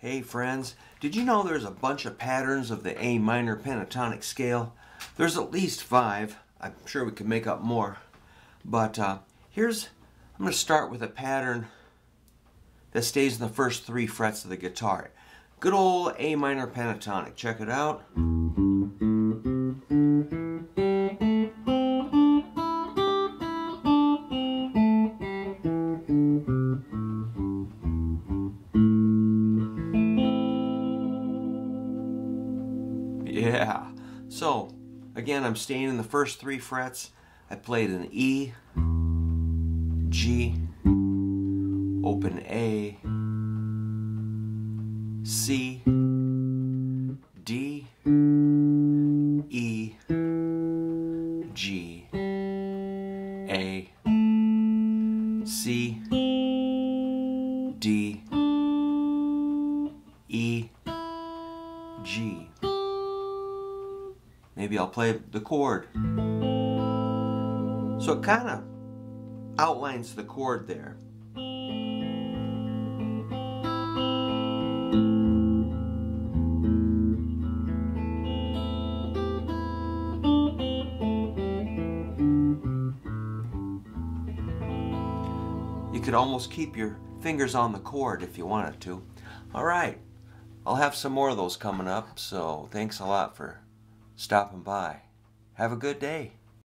Hey friends, did you know there's a bunch of patterns of the A minor pentatonic scale? There's at least 5. I'm sure we could make up more. But I'm going to start with a pattern that stays in the first 3 frets of the guitar. Good old A minor pentatonic. Check it out. Yeah, so again, I'm staying in the first 3 frets. I played an E, G, open A, C, D, E, G, A, C, D, E, G. Maybe I'll play the chord. So it kind of outlines the chord there. You could almost keep your fingers on the chord if you wanted to. All right, I'll have some more of those coming up, so thanks a lot for stopping by. Have a good day.